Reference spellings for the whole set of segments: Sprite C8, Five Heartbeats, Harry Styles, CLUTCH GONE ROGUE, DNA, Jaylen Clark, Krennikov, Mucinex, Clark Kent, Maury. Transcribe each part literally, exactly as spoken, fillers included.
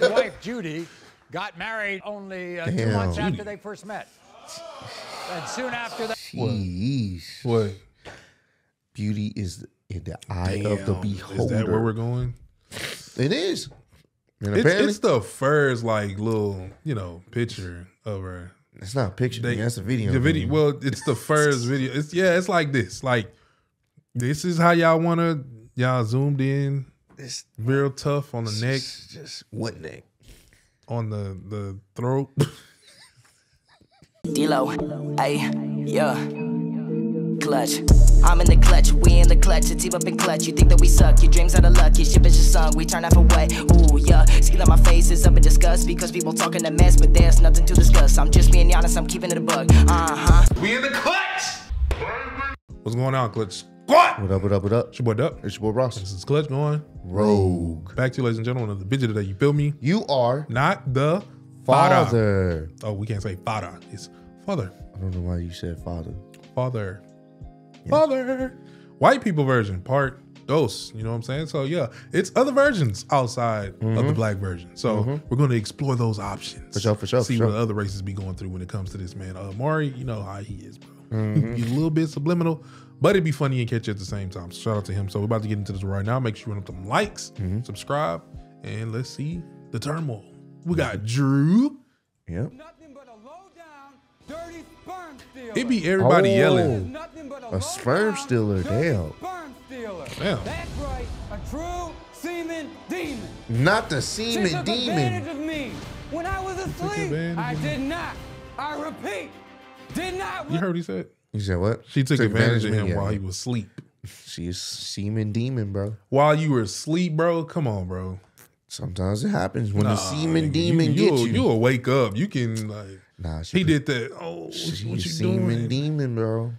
his wife, Judy, got married only uh, two months Judy. after they first met. And soon after that... Jeez. What? Beauty is in the eye Damn. of the beholder. Is that where we're going? It is. And it's, it's the first, like, little, you know, picture of her. It's not a picture. They, that's a video. The video. Well, it's the first video. It's yeah. It's like this. Like this is how y'all wanna. Y'all zoomed in. It's real tough on the neck. Just what neck? On the the throat. D-Lo, ay, yeah, clutch. I'm in the clutch, we in the clutch, the team up in clutch. You think that we suck, your dreams are the luck, your ship is your song, we turn off away. Ooh, yeah, see that my face is up in disgust because people talking a mess, but there's nothing to discuss. I'm just being honest, I'm keeping it a bug. Uh-huh. We in the clutch! What's going on, Clutch? What? What up, what up, what up? It's your boy Duck. It's your boy Ross. This is Clutch Gone Rogue. Back to you, ladies and gentlemen, of the video today, you feel me? You are not the father. father. Oh, we can't say father, it's father. I don't know why you said father. Father. Father, white people version, part dos, you know what I'm saying? So yeah, it's other versions outside mm-hmm. of the black version. So mm-hmm. we're going to explore those options. For sure, for sure. See for what sure. other races be going through when it comes to this, man. Uh, Maury, you know how he is, bro. Mm-hmm. He's a little bit subliminal, but it'd be funny and catchy at the same time. So shout out to him. So we're about to get into this right now. Make sure you run up them likes, mm-hmm. subscribe, and let's see the turmoil. We got Drew. Yep. Dirty sperm stealer. It be everybody oh, yelling. A sperm stealer, damn. Sperm stealer. Damn. That's right, a true semen demon. Not the semen she took demon. Advantage of me when I was asleep. I did not. I repeat, did not. You heard what he said? You said what? She took, took advantage, advantage of him yeah, while yeah. he was asleep. She is semen demon, bro. While you were asleep, bro. Come on, bro. Sometimes it happens when nah, the semen nigga, demon you, gets you. You'll wake up. You can like. Nah, she he did that. Oh, she's what you semen doing? demon, bro.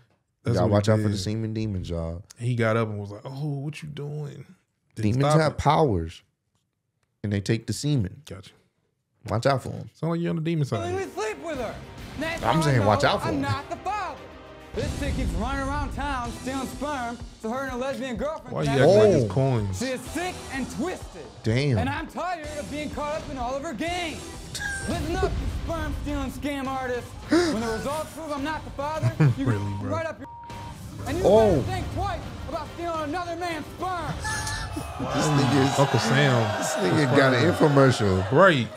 Y'all watch out for the semen demons, y'all. He got up and was like, "Oh, what you doing?" Didn't Demons have it. powers, and they take the semen. Gotcha. Watch out for them. Sound like you're on the demon side. Let me sleep with her. That's I'm saying, watch out for them. I'm not the father. This chick keeps running around town stealing sperm to her and her lesbian girlfriend. Why you acting like it's coins? She is sick and twisted. Damn. And I'm tired of being caught up in all of her games. Listen up, you sperm stealing scam artist. When the results prove I'm not the father, you really, can right up your and you oh. better think twice about stealing another man's sperm. This nigga Uncle Sam. This nigga got an infomercial. Right.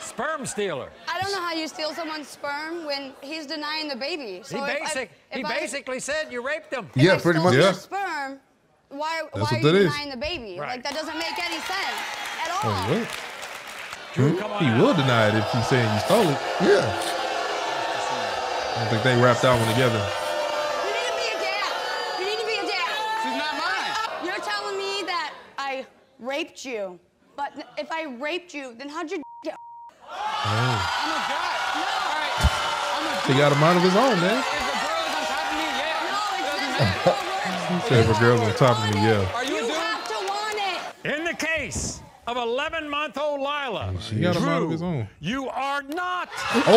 Sperm stealer. I don't know how you steal someone's sperm when he's denying the baby. So he basic, I, he basically I, said you raped him. If yeah, I pretty much. Yeah. Sperm. Why? That's why are you denying is. the baby? Right. Like that doesn't make any sense at all. Oh, really? True. Come on he out. will deny it if he's saying you stole it. Yeah. I don't think they wrapped that one together. You need to be a dad. You need to be a dad. She's not mine. You're telling me that I raped you, but if I raped you, then how'd you? Oh. I'm a god. No. All right. I'm a god. He got a mind of his own, man. If a girl is on top of me, yeah. No, it's not. If a girl's on top of me, yeah. Are you, you have to want it. In the case of eleven-month-old Lila, oh, she got a mind of his own. You are not. Oh.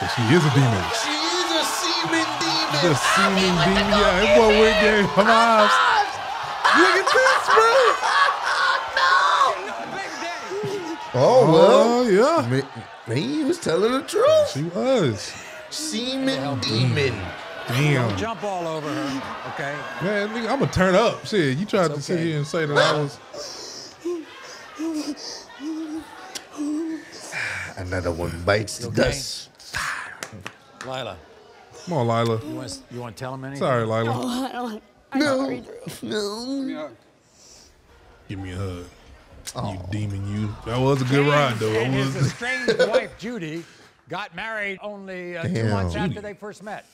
So she is a demon. She is a semen demon. She's a semen demon. Yeah, it's what we're getting. Come on. Look at this, bro. Oh, oh well, yeah. Man, he was telling the truth. She was. Semen demon. Damn. Don't jump all over her, okay? Man, nigga, I'm gonna turn up. Shit, you tried it's to okay. sit here and say that I was. Another one bites the okay? dust. Lila. Come on, Lila. You want to you want to tell him anything? Sorry, Lila. No, I don't. I'm no. Sorry, Drew. No. Give me a hug. Oh. You demon, you. That was a good and, ride, though. And his estranged wife, Judy, got married only uh, two months Judy. after they first met.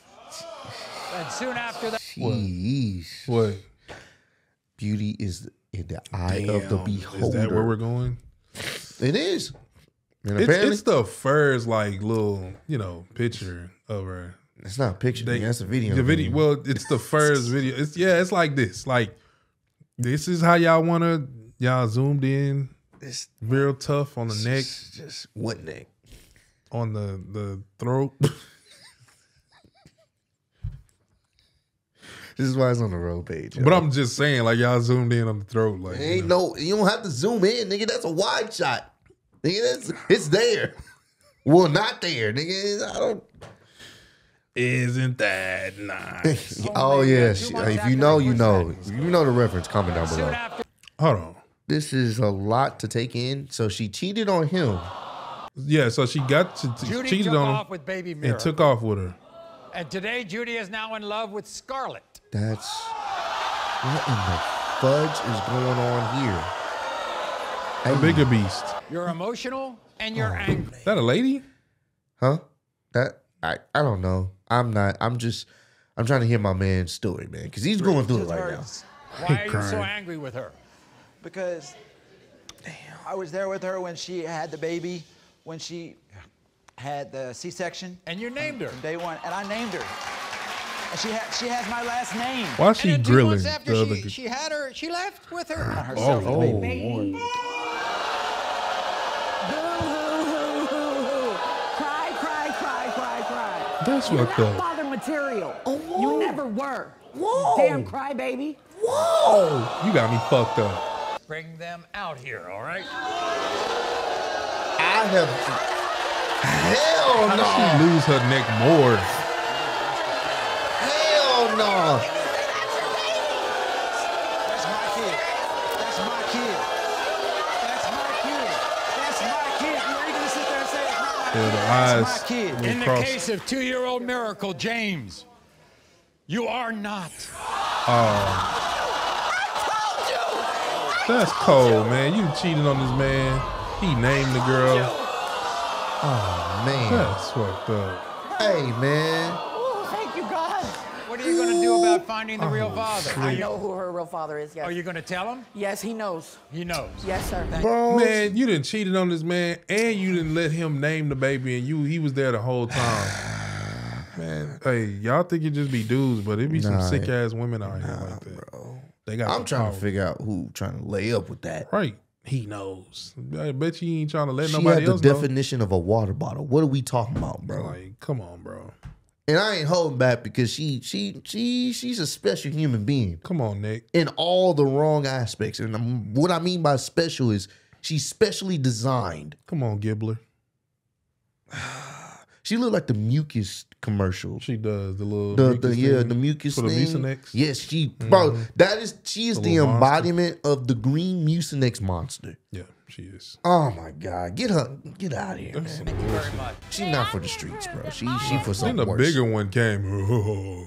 And soon after that. Jeez. What? Beauty is in the eye Damn. of the beholder. Is that where we're going? It is. And it's, it's the first, like, little, you know, picture of her. It's not a picture, they, that's a video. The video. Well, it's the first video. It's Yeah, it's like this. Like, this is how y'all want to. Y'all zoomed in. It's real tough on the neck. Just what neck? On the the throat. This is why it's on the road page. Yo. But I'm just saying, like, y'all zoomed in on the throat. Like, ain't you know. no, you don't have to zoom in, nigga. That's a wide shot. Nigga, that's, it's there. Well, not there, nigga. I don't. Isn't that nice? Oh, yeah. If you know, you know. If you know the reference, comment down below. Hold on. This is a lot to take in. So she cheated on him. Yeah, so she got to Judy cheated on him off with baby Mira and took off with her. And today, Judy is now in love with Scarlett. That's... What in the fudge is going on here? A bigger beast. You're emotional and you're oh. angry. Is that a lady? Huh? That... I, I don't know. I'm not. I'm just. I'm trying to hear my man's story, man, because he's going through it right now. Why are you so angry with her? Because, damn, I was there with her when she had the baby, when she had the C-section. And you named her from day one, and I named her. And she had. She has my last name. Why is she grilling? Two months after she, she had her, she left with her. Herself, oh, the baby. That's You're what not father material. Oh, you never were. Whoa. Damn crybaby. Whoa. You got me fucked up. Bring them out here, all right? I have. Hell no. How did she lose her neck more? Hell no. That's my kid. That's my kid. That's my kid. That's my kid. You're going to sit there and say it's not my kid. The eyes kid. In the case of two-year-old Miracle James, you are not. Oh. I told you. I That's told cold, you. man. You cheated on this man. He named the girl. You. Oh man. That's fucked up. Hey man. Ooh, thank you God. What are you gonna do about finding the oh, real father? Shit. I know who her real father is. Yes. Are you gonna tell him? Yes, he knows. He knows. Yes, sir. Thank Bro, you. man, you done cheated on this man, and you didn't let him name the baby, and you he was there the whole time. Man, hey, y'all think it just be dudes, but it be nah, some sick ass women out nah, here like that. Bro. They got. I'm trying power. to figure out who trying to lay up with that. Right. He knows. I bet you ain't trying to let she nobody had the else the definition know. of a water bottle. What are we talking about, bro? Like, come on, bro. And I ain't holding back because she, she, she, she's a special human being. Come on, Nick. In all the wrong aspects. And what I mean by special is she's specially designed. Come on, Gibbler. She looked like the mucus commercial. She does the little the, mucus the, yeah the mucus for the thing. Mucinex. Yes, she mm-hmm. bro. That is she is the, the embodiment monster. of the green Mucinex monster. Yeah, she is. Oh my God, get her, get out of here, That's man. Thank you very much. She's not for the streets, bro. She she for something then the worse. bigger one came. Oh,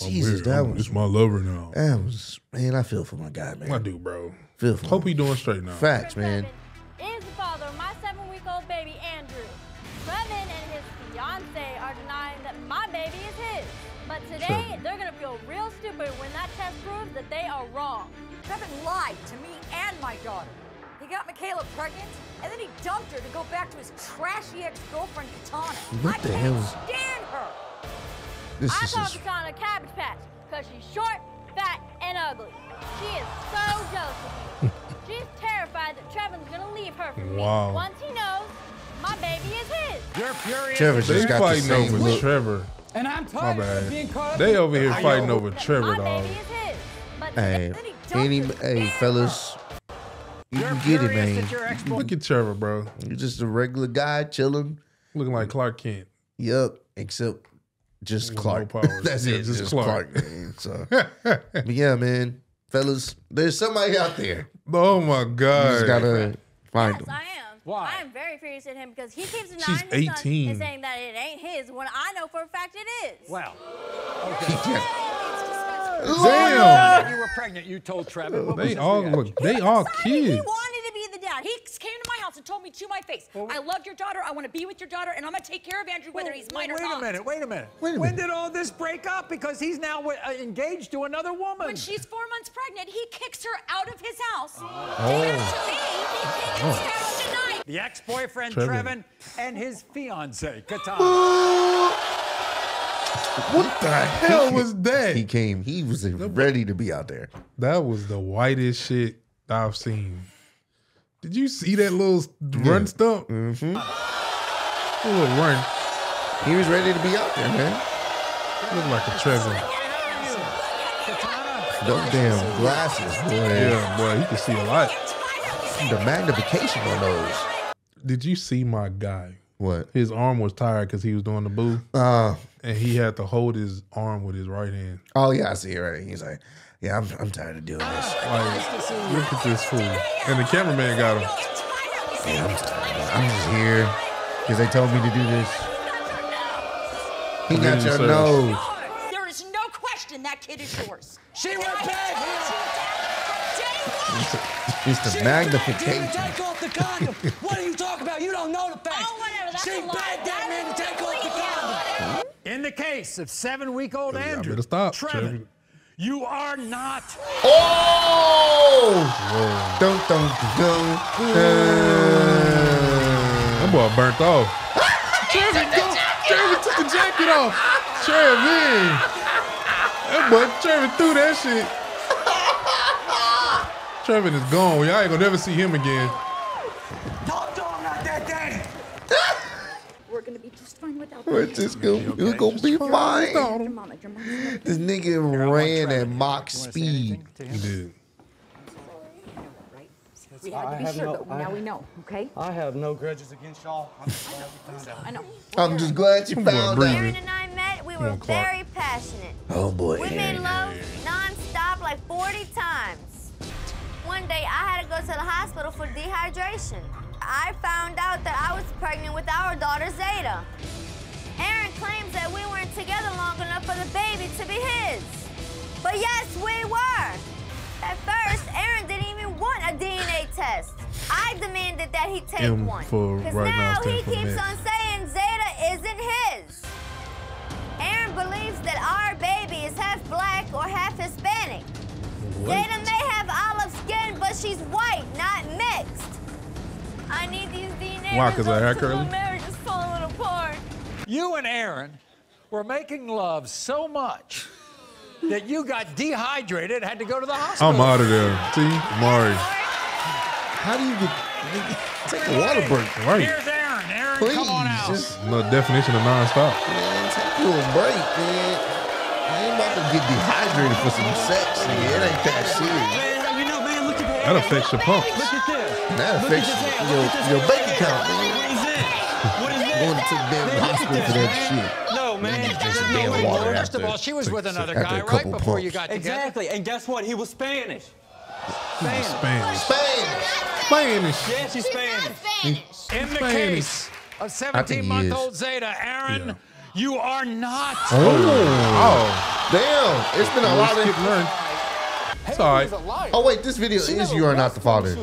Jesus, that was it's my lover now. That was man. I feel for my guy, man. I do, bro. Feel for. Hope him. he doing straight now. Facts, man. Is the father of my seven-week-old baby Andrew. Brevin and his fiance are denying that my baby is his. But today, sure. they're going to feel real stupid when that test proves that they are wrong. Brevin lied to me and my daughter. He got Michaela pregnant, and then he dumped her to go back to his trashy ex-girlfriend, Katana. What I the can't hell? stand her. This I call Katana Cabbage Patch because she's short, fat, and ugly. She is so Josephine. She's terrified that Trevin's going to leave her for wow. me once he knows my baby is his. You're furious. Trevor just they got fighting the same over look. Trevor. And I'm tired of being caught up. They over here I fighting over Trevor, dog. Hey, any, hey, fellas, you You're can get it, man. Look at Trevor, bro. You're just a regular guy chilling, looking like Clark Kent. Yep, except just With Clark. No That's yeah, it, just, just Clark. Clark man. So, but yeah, man, fellas, there's somebody out there. Oh my God, you just gotta find yes, them. I am. Why? I am very furious at him because he keeps denying his son and saying that it ain't his when I know for a fact it is. Well, okay. yeah. Damn. Damn. When you were pregnant, you told Trevor. What they was all look, they all kids. He wanted to be the dad. He came to my house and told me to my face, well, I love your daughter, I want to be with your daughter, and I'm going to take care of Andrew whether well, he's mine well, or wait not. A minute, wait a minute, wait a minute. When did all this break up? Because he's now engaged to another woman. When she's four months pregnant, he kicks her out of his house. Oh. He oh. takes her The ex-boyfriend Trevin. Trevin and his fiance Katana. What the hell was that? He came. He was ready to be out there. That was the whitest shit I've seen. Did you see that little yeah. run stump? Mm-hmm. Little run. He was ready to be out there, man. He looked like a Trevin. Those damn glasses, boy. Yeah, boy, you can see a lot. The magnification on those. Did you see my guy? What? His arm was tired because he was doing the boo. Uh, and he had to hold his arm with his right hand. Oh, yeah, I see it right. He's like, yeah, I'm, I'm tired of doing this. Like, look at this fool. And the cameraman got him. Yeah, I'm tired. I'm just here because they told me to do this. He got your nose. There is no question that kid is yours. She went back. It's the magnification. Take off the condom. What are you talking about? You don't know the facts. She begged that man to take off the condom. In the case of seven-week-old Andrew Trevin, you are not. Oh! Dun, dun, dun, dun. That boy burnt off. Trevin, go. Trevin took the jacket off. Trevin. That boy, Trevin threw that shit. Trevin is gone. Y'all ain't gonna never see him again. Talk to him like that, Daddy. We're gonna be just fine without him. We're just gonna, okay? we're gonna be fine. Your mama, your mama, your mama. This nigga Girl, ran at mock speed. He did. We had to be sure, no, but now I, we know, okay? I have no grudges against y'all. I'm just glad you found out. I know. I'm just glad you found out. Aaron and I met, we were very passionate. Oh, boy. We made love nonstop like forty times. One day, I had to go to the hospital for dehydration. I found out that I was pregnant with our daughter, Zeta. Aaron claims that we weren't together long enough for the baby to be his. But yes, we were. At first, Aaron didn't even want a D N A test. I demanded that he take M one. Because right now, now he keeps on saying Zeta isn't his. Aaron believes that our baby is half black or half Hispanic. What? Zeta may have olive skin, but she's white, not mixed. I need these D N A Why, results I because my marriage is falling apart. You and Aaron were making love so much that you got dehydrated, had to go to the hospital. I'm out of there. See, Maury. How do you get? Take a water break, right? Here's Aaron. Aaron, please, come on out. Just the definition of nonstop. Man, take a break, man. I ain't about to get dehydrated for some sex, man. It ain't that serious. You know, man, look at that. That affects your pumps. Look at this. That affects your your bank account, man. What is it? What is it? Going to the damn hospital for that shit. Man, no, no, first of all, she was with another guy right before pumps. You got together. Exactly, and guess what? He was Spanish. Spanish. Spanish. Spanish. Spanish. Yeah, she's Spanish. Spanish. In the case of seventeen-month-old Zeta, Aaron, yeah. you are not. Oh, oh. damn! It's been a lot of learned. Sorry. Oh wait, this video she is you are not the father.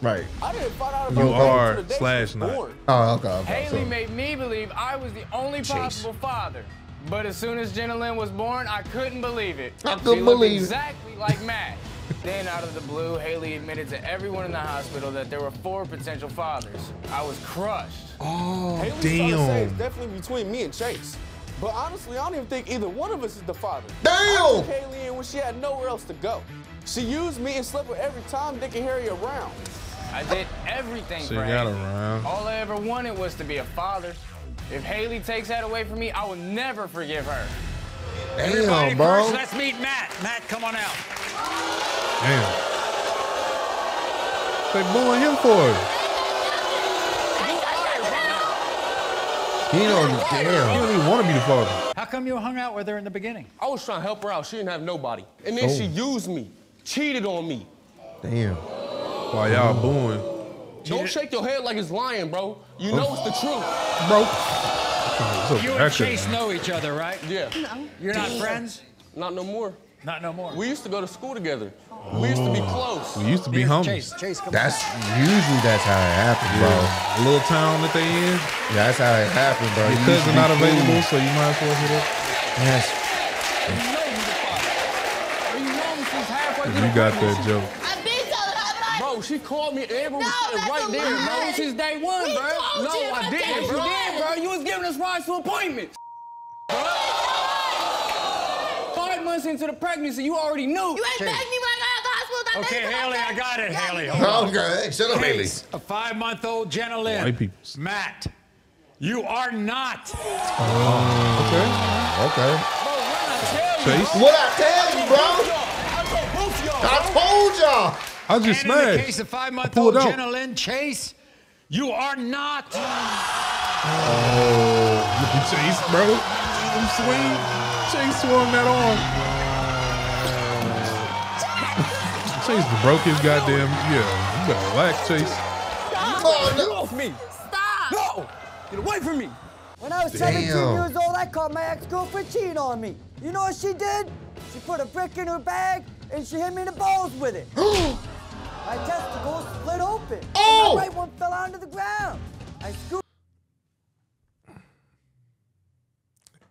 Right. I didn't find out about you are slash not. Oh, okay. okay Haley so. made me believe I was the only Jeez. possible father, but as soon as Jenna Lynn was born, I couldn't believe it. I couldn't she believe looked exactly like Matt. Then out of the blue, Haley admitted to everyone in the hospital that there were four potential fathers. I was crushed. Oh, Haley damn. It's definitely between me and Chase. But honestly, I don't even think either one of us is the father. Damn! I took Haley in when she had nowhere else to go. She used me and slept with every Tom, Dick, and Harry around. I did everything she for got Haley. Around. All I ever wanted was to be a father. If Haley takes that away from me, I will never forgive her. Damn, Everybody bro. First, let's meet Matt. Matt, come on out. Damn. They booing him for it. He don't damn. He don't even want to be the father. How come you hung out with her in the beginning? I was trying to help her out. She didn't have nobody. And then oh. she used me, cheated on me. Damn. While y'all booing. Don't shake your head like it's lying, bro. You oh. know it's the truth. Bro. Oh, you and Chase man. know each other, right? Yeah. No. You're damn. not friends? Not no more. Not no more. We used to go to school together. Oh. We used to be close. We used to be humble. Chase, Chase, come that's on. usually that's how it happens, bro. Yeah. A little town that they in. Yeah, that's how it happens, bro. Your cousin's not available, cool. so you might as well hit it. Yes. You got that joke. I've been telling her, I'm like, bro, she called me. Amber was no, right there, bro. Since day one, we bro. No, you I didn't, bro. You did, bro. You was giving us rides to appointments. Into the pregnancy, you already knew. You ain't begged me when I got out of the hospital. That okay, Haley, I got it, Haley. Oh, okay, shut up, Haley. A five-month-old Jenna Lynn. Matt, you are not. Oh, okay, okay. Bro, what I tell you, Chase? What I tell you, bro? I told y'all. I just and smashed. In the case of five-month-old Jenna Lynn Chase, you are not. Oh, Chase, bro. Him swing. Chase swung that arm. Chase broke his goddamn. Yeah, you better relax, Chase. Stop! Oh, no. Get off me! Stop! No! Get away from me! When I was Damn. seventeen years old, I caught my ex-girlfriend cheating on me. You know what she did? She put a brick in her bag and she hit me in the balls with it. My testicles split open. Oh! My right one fell onto the ground. I scooped.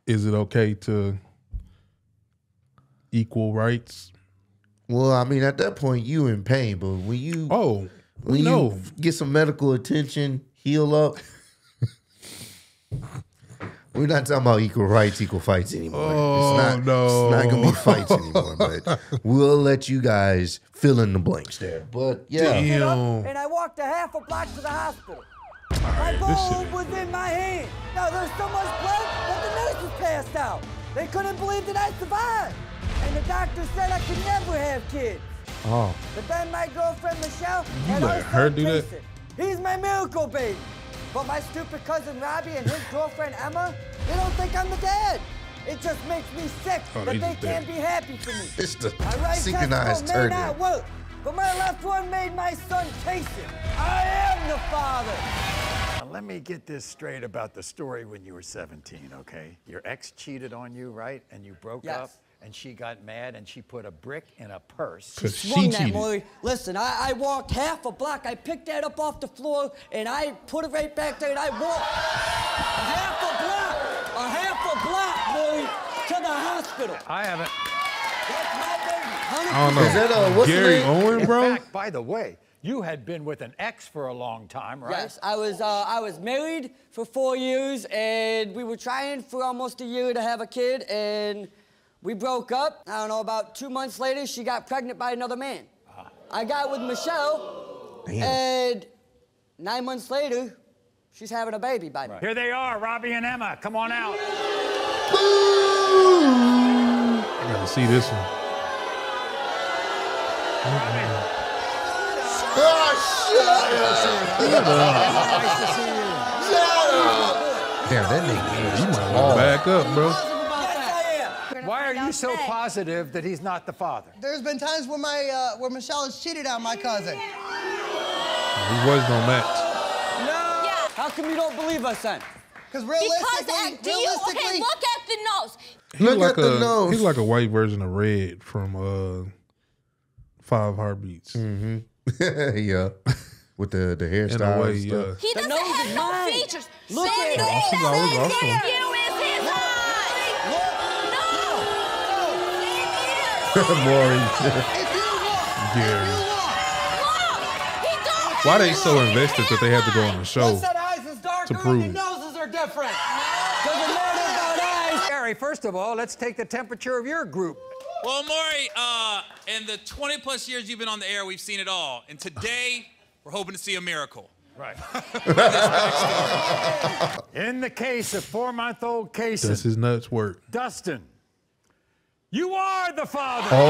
Is it okay to equal rights? Well, I mean, at that point, you in pain, but when you oh when no. you get some medical attention, heal up. We're not talking about equal rights, equal fights anymore. Oh, it's not, no. It's not gonna be fights anymore. But we'll let you guys fill in the blanks there. But yeah, Damn. and I walked a half a block to the hospital. Right, my ball was in my hand. Now there's so much blood that the nurses passed out. They couldn't believe that I survived. And the doctor said I could never have kids. Oh. But then my girlfriend Michelle had her son Jason. He's my miracle baby. But my stupid cousin Robbie and his girlfriend Emma, they don't think I'm the dad. It just makes me sick oh, that they can't be happy for me. It's the my right synchronized turn. May not work, but my left one made my son Jason. I am the father. Now, let me get this straight about the story when you were seventeen, okay? Your ex cheated on you, right? And you broke yes. up. And she got mad and she put a brick in a purse. She swung she that, Maury. Listen, I, I walked half a block. I picked that up off the floor and I put it right back there and I walked a half a block, a half a block, Maury, to the hospital. I haven't. That's my baby. I don't know. Is that a, what's Gary the name? Owen, bro? In fact, by the way, you had been with an ex for a long time, right? Yes, I was, uh, I was married for four years and we were trying for almost a year to have a kid and we broke up. I don't know, about two months later, she got pregnant by another man. Uh-huh. I got with Michelle, Damn. and nine months later, she's having a baby by me. Right. Here they are, Robbie and Emma. Come on out. I gotta see this one. Oh, oh shit! Shut up. Nice to see you. Shut up. Damn, that nigga, you might want to back up, bro. Why are you so positive that he's not the father? There's been times where my uh, where Michelle has cheated on my cousin. He was no match. No. Yeah. How come you don't believe us then? Because realistically, at, do realistically, you, okay, look at the nose. He look like at the a, nose. He's like a white version of Red from uh, Five Heartbeats. Mm-hmm. yeah. With the the hairstyle. Way, and stuff. Yeah. He doesn't have no nice. features. Look at him. Maury. Gary. Why they so invested that they had to go on the show to prove it? Noses are different. Gary, first of all, let's take the temperature of your group. Well, Maury, uh, in the twenty plus years you've been on the air, we've seen it all. And today, we're hoping to see a miracle. Right. In the case of four-month-old Casey. Does his nuts work? Dustin. You are the father. Oh, oh.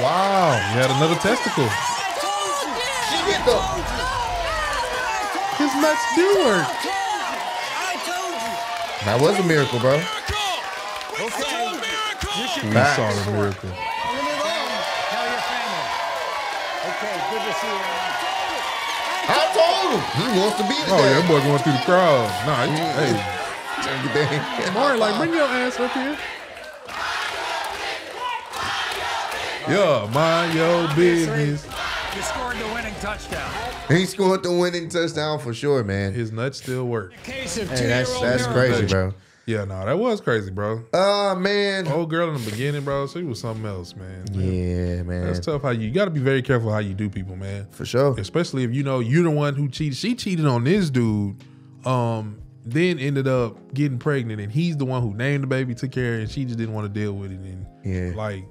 Wow. You had another testicle. She get the. His nuts do work. I told you. That was a miracle, bro. Okay. We saw the miracle. Tell your family. Okay, good to see you. I told him. He wants to be the dad. Oh, yeah, that boy going through the crowd. Nah, he, hey. Maury, like, bring your ass up here. Yeah, mind your business. You scored the winning touchdown. He scored the winning touchdown for sure, man. His nuts still work. Hey, that's that's crazy, bro. Yeah, no, that was crazy, bro. Oh, uh, man. Old girl in the beginning, bro, she was something else, man. Yeah, yeah man. That's tough. How you, you got to be very careful how you do people, man. For sure. Especially if you know you're the one who cheated. She cheated on this dude. Um... Then ended up getting pregnant, and he's the one who named the baby, took care of it, and she just didn't want to deal with it. And yeah. like,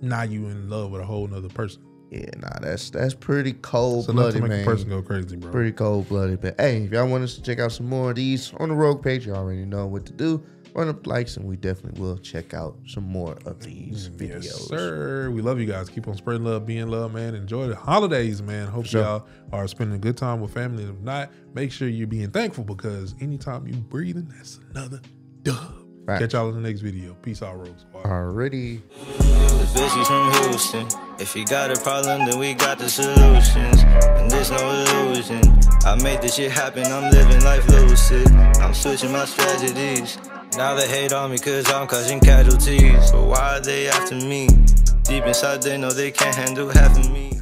now you in love with a whole nother person. Yeah, nah, that's that's pretty cold blooded, man. Make a person go crazy, bro. Pretty cold blooded, but hey, if y'all want us to check out some more of these on the Rogue page, you already know what to do. run up likes, and we definitely will check out some more of these videos. Yes, sir. We love you guys. Keep on spreading love, being love, man. Enjoy the holidays, man. Hope sure. y'all are spending a good time with family. If not, make sure you're being thankful, because anytime you're breathing, that's another dub. Right. Catch y'all in the next video. Peace out, Rose. Alrighty. If you got a problem, then we got the solutions. And there's no illusion. I made this shit happen. I'm living life lucid. I'm switching my strategies. Now they hate on me because I'm causing casualties. But why are they after me? Deep inside, they know they can't handle half of me.